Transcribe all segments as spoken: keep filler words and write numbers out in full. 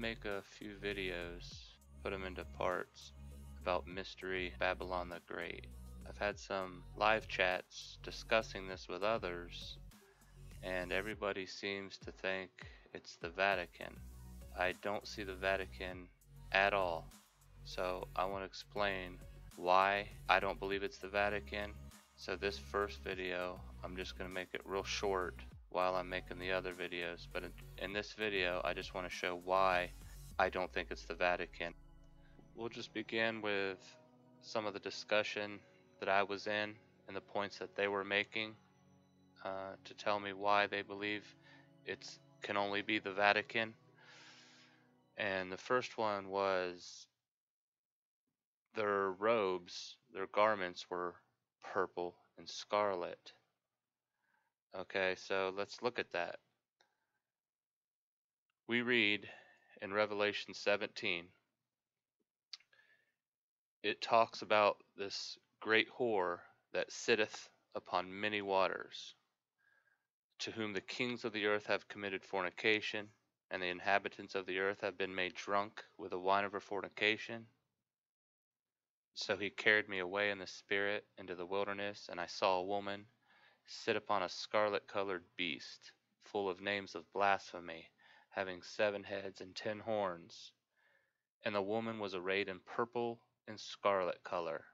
make a few videos, put them into parts, about mystery Babylon the Great. I've had some live chats discussing this with others, and everybody seems to think it's the Vatican. I don't see the Vatican at all, so I want to explain why I don't believe it's the Vatican. So this first video, I'm just going to make it real short while I'm making the other videos, but in, in this video I just want to show why I don't think it's the Vatican. We'll just begin with some of the discussion that I was in and the points that they were making uh, to tell me why they believe it can only be the Vatican. And the first one was their robes, their garments were purple and scarlet. Okay, so let's look at that. We read in Revelation seventeen, it talks about this great whore that sitteth upon many waters, to whom the kings of the earth have committed fornication, and the inhabitants of the earth have been made drunk with the wine of her fornication. So he carried me away in the spirit into the wilderness, and I saw a woman sit upon a scarlet-colored beast, full of names of blasphemy, having seven heads and ten horns. And the woman was arrayed in purple and scarlet color,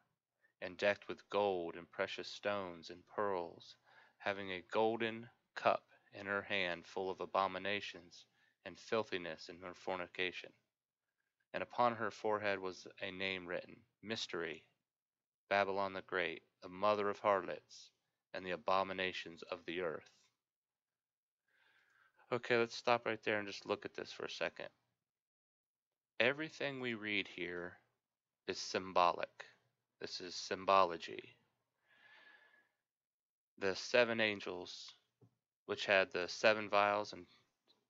and decked with gold and precious stones and pearls, having a golden cup in her hand full of abominations and filthiness in her fornication. And upon her forehead was a name written, Mystery, Babylon the Great, the mother of harlots, and the abominations of the earth. Okay, let's stop right there and just look at this for a second. Everything we read here is symbolic. This is symbology. The seven angels, which had the seven vials and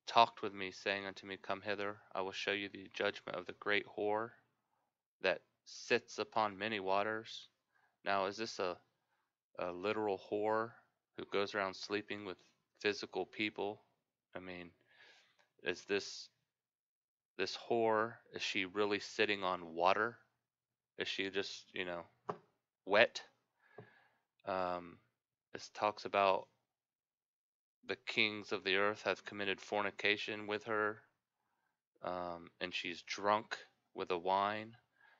talked with me, saying unto me, Come hither, I will show you the judgment of the great whore that sits upon many waters. Now, is this a, a literal whore who goes around sleeping with physical people? I mean, is this this whore, is she really sitting on water? Is she just, you know, wet? Um, this talks about the kings of the earth have committed fornication with her, um, and she's drunk with the wine.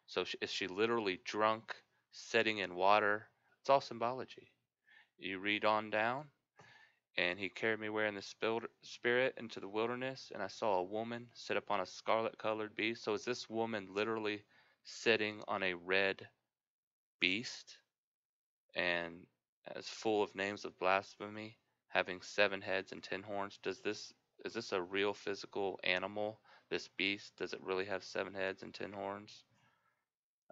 So she, is she literally drunk, sitting in water? It's all symbology. You read on down, and he carried me away in the spirit into the wilderness, and I saw a woman sit upon a scarlet-colored beast. So is this woman literally sitting on a red beast, and as full of names of blasphemy, having seven heads and ten horns? Does this is this a real physical animal? This beast, does it really have seven heads and ten horns?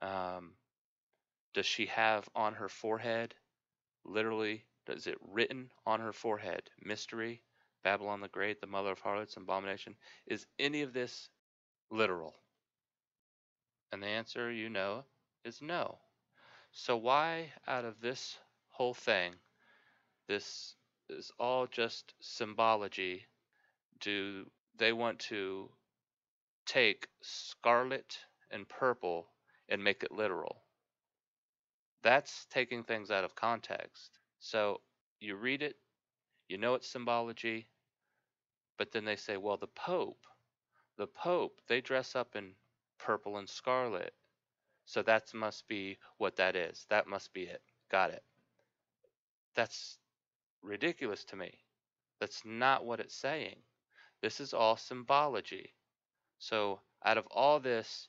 Um, does she have on her forehead, literally, does it written on her forehead, Mystery, Babylon the Great, the mother of harlots, and abomination? Is any of this literal? And the answer, you know, is no. So why, out of this whole thing, this is all just symbology, do they want to take scarlet and purple and make it literal? That's taking things out of context. So you read it, you know it's symbology, but then they say, well, the Pope, the Pope, they dress up in purple and scarlet, so that must be what that is. That must be it. Got it. That's ridiculous to me. That's not what it's saying. This is all symbology. So out of all this,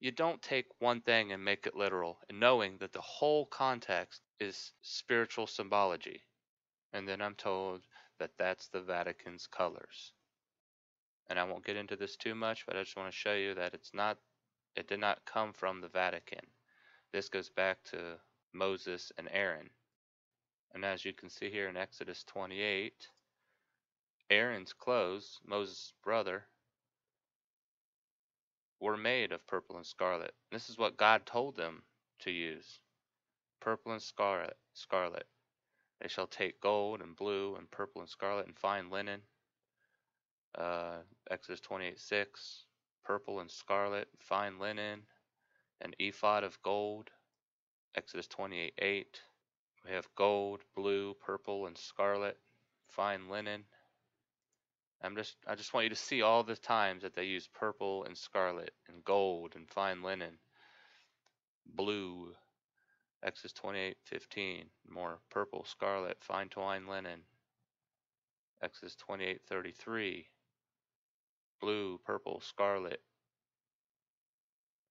you don't take one thing and make it literal, and knowing that the whole context is spiritual symbology. And then I'm told that that's the Vatican's colors. And I won't get into this too much, but I just want to show you that it's not, it did not come from the Vatican. This goes back to Moses and Aaron. And as you can see here in Exodus twenty-eight, Aaron's clothes, Moses' brother, were made of purple and scarlet. This is what God told them to use. Purple and scarlet, scarlet. They shall take gold and blue and purple and scarlet and fine linen. Uh, Exodus twenty-eight six. purple and scarlet, fine linen, an ephod of gold. Exodus twenty-eight eight. We have gold, blue, purple, and scarlet, fine linen. I'm just I just want you to see all the times that they use purple and scarlet and gold and fine linen. Blue, Exodus twenty-eight fifteen, more purple, scarlet, fine twine linen. Exodus twenty-eight thirty-three, blue, purple, scarlet.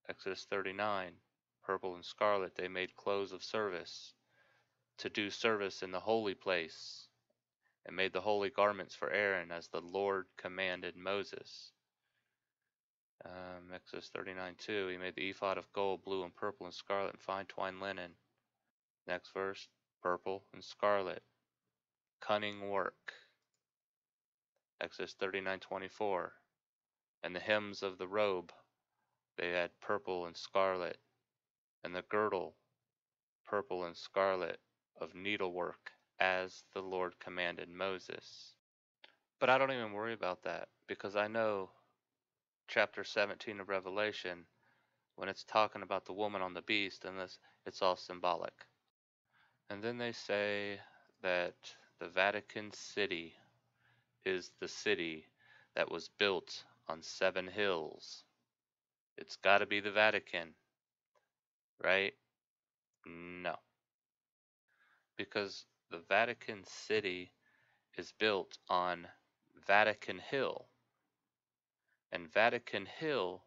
Exodus thirty-nine, purple and scarlet, they made clothes of service to do service in the holy place, and made the holy garments for Aaron as the Lord commanded Moses. Um, Exodus thirty-nine two, he made the ephod of gold, blue and purple and scarlet, and fine twined linen. Next verse, purple and scarlet, cunning work. Exodus thirty-nine twenty-four, and the hems of the robe, they had purple and scarlet, and the girdle, purple and scarlet, of needlework, as the Lord commanded Moses. But I don't even worry about that, because I know chapter seventeen of Revelation, when it's talking about the woman on the beast, and this, it's all symbolic. And then they say that the Vatican City is the city that was built on seven hills. It's got to be the Vatican, right? No. Because the Vatican City is built on Vatican Hill. And Vatican Hill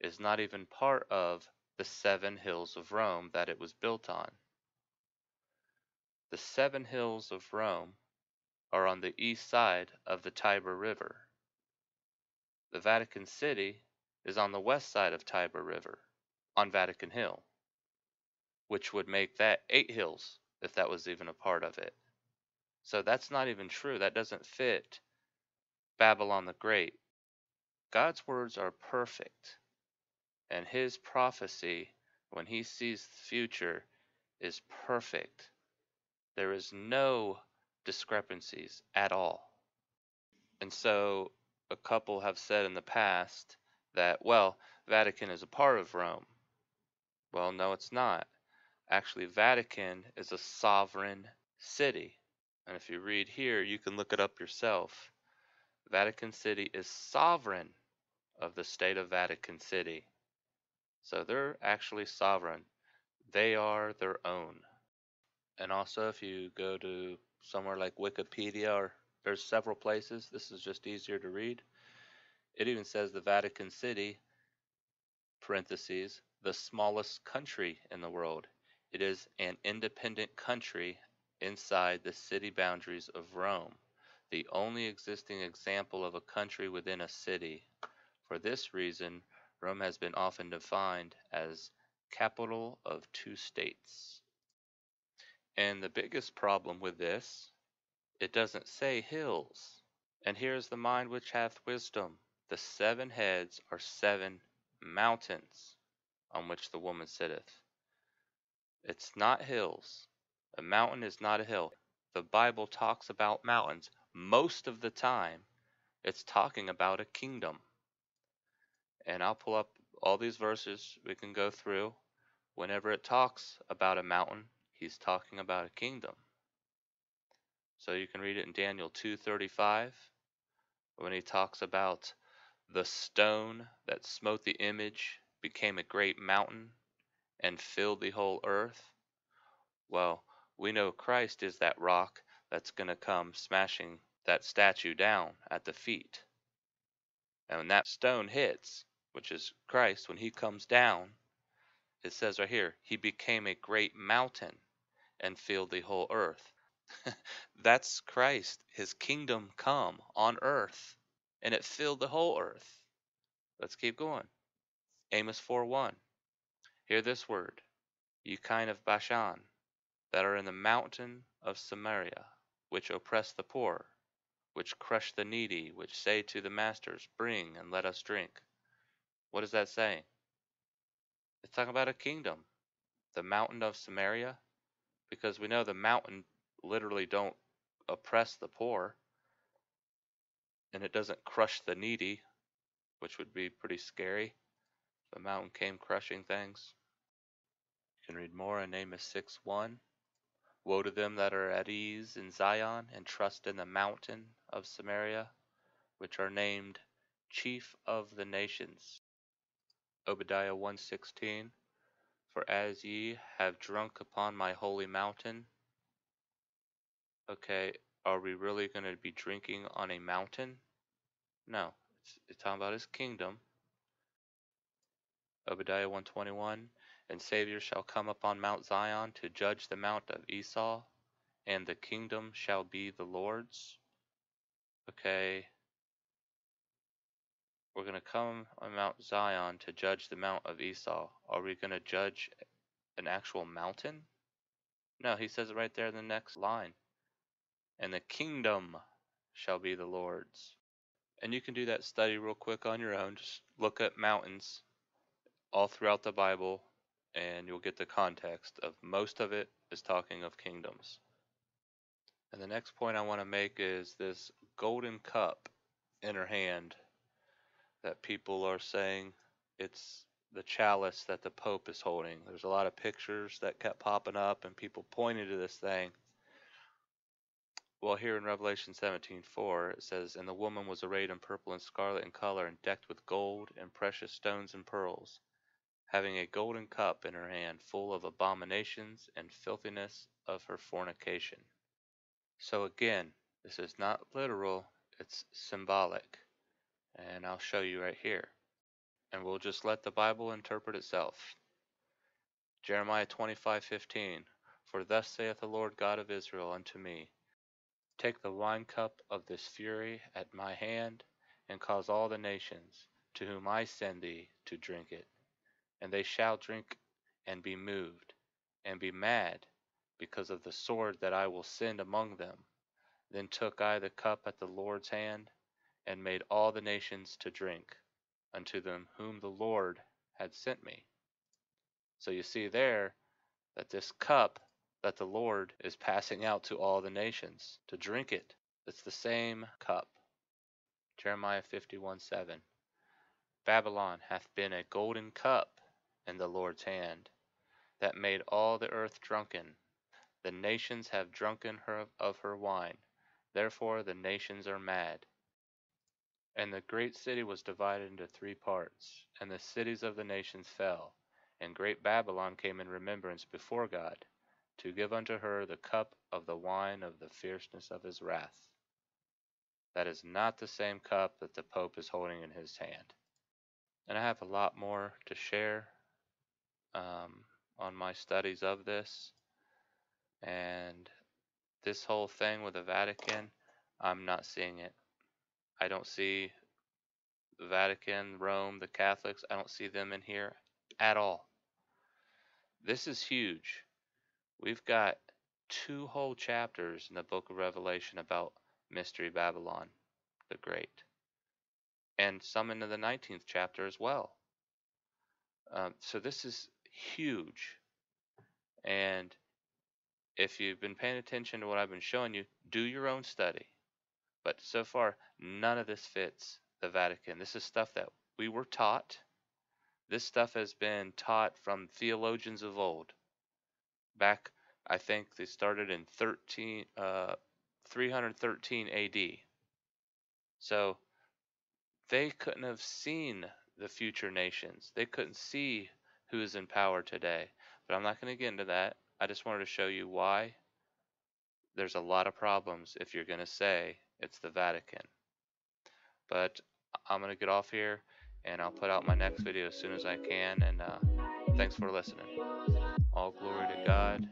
is not even part of the seven hills of Rome that it was built on. The seven hills of Rome are on the east side of the Tiber River. The Vatican City is on the west side of Tiber River, on Vatican Hill, which would make that eight hills, if that was even a part of it. So that's not even true. That doesn't fit Babylon the Great. God's words are perfect, and his prophecy, when he sees the future, is perfect. There is no discrepancies at all. And so a couple have said in the past that, well, Vatican is a part of Rome. Well, no, it's not. Actually, Vatican is a sovereign city. And if you read here, you can look it up yourself. Vatican City is sovereign of the state of Vatican City. So they're actually sovereign. They are their own. And also, if you go to somewhere like Wikipedia, or there's several places, this is just easier to read. It even says the Vatican City, parentheses, the smallest country in the world. It is an independent country inside the city boundaries of Rome, the only existing example of a country within a city. For this reason, Rome has been often defined as capital of two states. And the biggest problem with this, it doesn't say hills. And here is the mind which hath wisdom. The seven heads are seven mountains on which the woman sitteth. It's not hills. A mountain is not a hill. The Bible talks about mountains. Most of the time, it's talking about a kingdom. And I'll pull up all these verses we can go through. Whenever it talks about a mountain, he's talking about a kingdom. So you can read it in Daniel two thirty-five, when he talks about the stone that smote the image became a great mountain and filled the whole earth. Well, we know Christ is that rock that's going to come smashing that statue down at the feet. And when that stone hits, which is Christ, when he comes down, it says right here, he became a great mountain and filled the whole earth. That's Christ, his kingdom come on earth, and it filled the whole earth. Let's keep going. Amos four one. Hear this word, ye kine of Bashan, that are in the mountain of Samaria, which oppress the poor, which crush the needy, which say to the masters, bring and let us drink. What is that saying? It's talking about a kingdom, the mountain of Samaria, because we know the mountain literally don't oppress the poor, and it doesn't crush the needy, which would be pretty scary. The mountain came crushing things. You can read more in Amos six one. Woe to them that are at ease in Zion and trust in the mountain of Samaria, which are named Chief of the Nations. Obadiah one sixteen. For as ye have drunk upon my holy mountain. Okay, are we really going to be drinking on a mountain? No, it's, it's talking about his kingdom. Obadiah one twenty-one. And Savior shall come upon Mount Zion to judge the mount of Esau, and the kingdom shall be the Lord's. Okay. We're going to come on Mount Zion to judge the mount of Esau. Are we going to judge an actual mountain? No, he says it right there in the next line. And the kingdom shall be the Lord's. And you can do that study real quick on your own. Just look at mountains all throughout the Bible, and you'll get the context of most of it is talking of kingdoms. And the next point I want to make is this golden cup in her hand that people are saying it's the chalice that the Pope is holding. There's a lot of pictures that kept popping up and people pointed to this thing. Well, here in Revelation seventeen four, it says, And the woman was arrayed in purple and scarlet in color and decked with gold and precious stones and pearls, having a golden cup in her hand full of abominations and filthiness of her fornication. So again, this is not literal, it's symbolic. And I'll show you right here. And we'll just let the Bible interpret itself. Jeremiah twenty-five fifteen, For thus saith the Lord God of Israel unto me, Take the wine cup of this fury at my hand, and cause all the nations to whom I send thee to drink it. And they shall drink and be moved, and be mad, because of the sword that I will send among them. Then took I the cup at the Lord's hand, and made all the nations to drink, unto them whom the Lord had sent me. So you see there that this cup that the Lord is passing out to all the nations, to drink it, it's the same cup. Jeremiah fifty-one seven, Babylon hath been a golden cup in the Lord's hand, that made all the earth drunken. The nations have drunken her of her wine, therefore the nations are mad. And the great city was divided into three parts, and the cities of the nations fell, and great Babylon came in remembrance before God, to give unto her the cup of the wine of the fierceness of his wrath. That is not the same cup that the Pope is holding in his hand. And I have a lot more to share Um, on my studies of this, and this whole thing with the Vatican, I'm not seeing it. I don't see the Vatican, Rome, the Catholics, I don't see them in here at all. This is huge. We've got two whole chapters in the book of Revelation about Mystery Babylon the Great, and some into the nineteenth chapter as well. Um, so this is huge, and if you've been paying attention to what I've been showing you, do your own study. But so far, none of this fits the Vatican. This is stuff that we were taught. This stuff has been taught from theologians of old. Back, I think they started in thirteen, uh, three thirteen A D So they couldn't have seen the future nations. They couldn't see who is in power today. But I'm not going to get into that. I just wanted to show you why there's a lot of problems if you're going to say it's the Vatican. But I'm going to get off here, and I'll put out my next video as soon as I can. And uh, thanks for listening. All glory to God.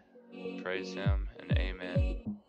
Praise Him and Amen.